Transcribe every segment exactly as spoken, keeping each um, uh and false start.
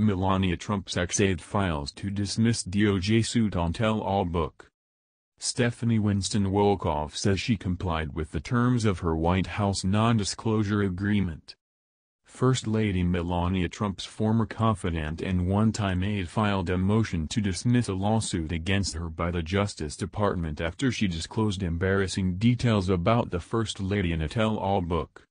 Melania Trump's ex-aide files to dismiss D O J suit on tell-all book. Stephanie Winston Wolkoff says she complied with the terms of her White House non-disclosure agreement. First Lady Melania Trump's former confidant and one-time aide filed a motion to dismiss a lawsuit against her by the Justice Department after she disclosed embarrassing details about the First Lady in a tell-all book.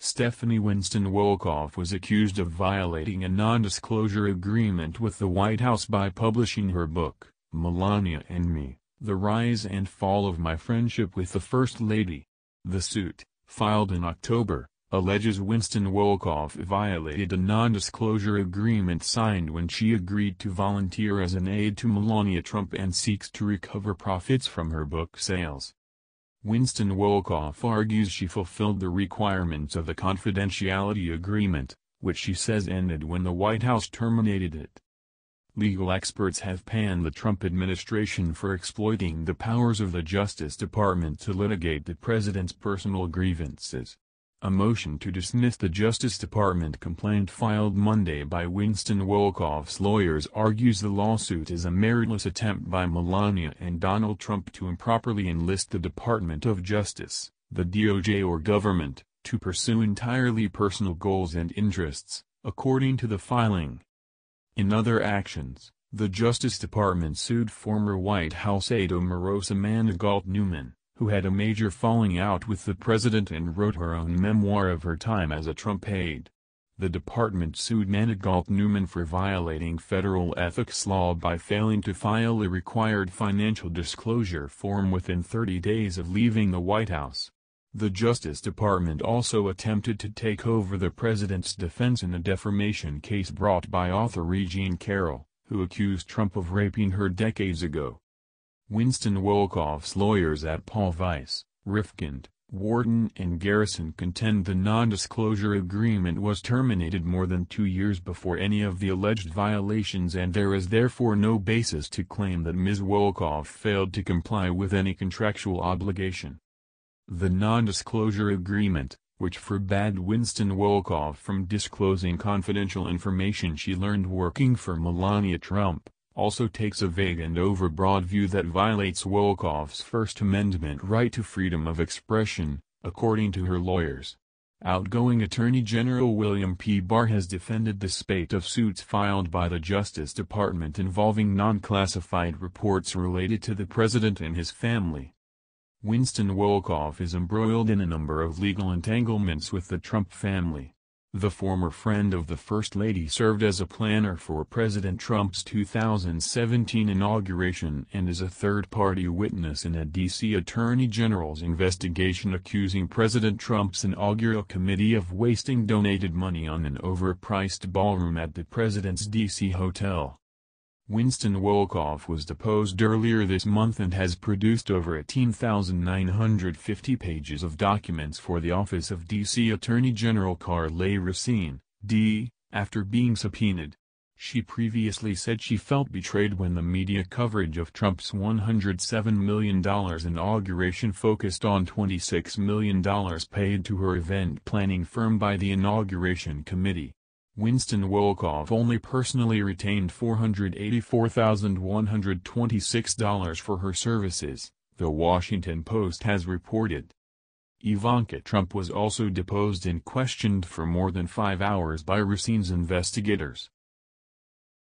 Stephanie Winston Wolkoff was accused of violating a non-disclosure agreement with the White House by publishing her book, Melania and Me, The Rise and Fall of My Friendship with the First Lady. The suit, filed in October, alleges Winston Wolkoff violated a non-disclosure agreement signed when she agreed to volunteer as an aide to Melania Trump and seeks to recover profits from her book sales. Winston Wolkoff argues she fulfilled the requirements of the confidentiality agreement, which she says ended when the White House terminated it. Legal experts have panned the Trump administration for exploiting the powers of the Justice Department to litigate the president's personal grievances. A motion to dismiss the Justice Department complaint filed Monday by Winston Wolkoff's lawyers argues the lawsuit is a meritless attempt by Melania and Donald Trump to improperly enlist the Department of Justice, the D O J or government, to pursue entirely personal goals and interests, according to the filing. In other actions, the Justice Department sued former White House aide Omarosa Manigault Newman, who had a major falling out with the president and wrote her own memoir of her time as a Trump aide. The department sued Manigault Newman for violating federal ethics law by failing to file a required financial disclosure form within thirty days of leaving the White House. The Justice Department also attempted to take over the president's defense in a defamation case brought by author E. Jean Carroll, who accused Trump of raping her decades ago. Winston Wolkoff's lawyers at Paul Weiss, Rifkind, Wharton and Garrison contend the non-disclosure agreement was terminated more than two years before any of the alleged violations, and there is therefore no basis to claim that Miz Wolkoff failed to comply with any contractual obligation. The non-disclosure agreement, which forbade Winston Wolkoff from disclosing confidential information she learned working for Melania Trump, also takes a vague and overbroad view that violates Wolkoff's First Amendment right to freedom of expression, according to her lawyers. Outgoing Attorney General William P. Barr has defended the spate of suits filed by the Justice Department involving non-classified reports related to the president and his family. Winston Wolkoff is embroiled in a number of legal entanglements with the Trump family. The former friend of the First Lady served as a planner for President Trump's two thousand seventeen inauguration and is a third-party witness in a D C Attorney General's investigation accusing President Trump's inaugural committee of wasting donated money on an overpriced ballroom at the president's D C hotel. Winston Wolkoff was deposed earlier this month and has produced over eighteen thousand nine hundred fifty pages of documents for the office of D C Attorney General Karl Racine, D, after being subpoenaed. She previously said she felt betrayed when the media coverage of Trump's one hundred seven million dollar inauguration focused on twenty-six million dollars paid to her event planning firm by the inauguration committee. Winston Wolkoff only personally retained four hundred eighty-four thousand one hundred twenty-six dollars for her services, The Washington Post has reported. Ivanka Trump was also deposed and questioned for more than five hours by Racine's investigators.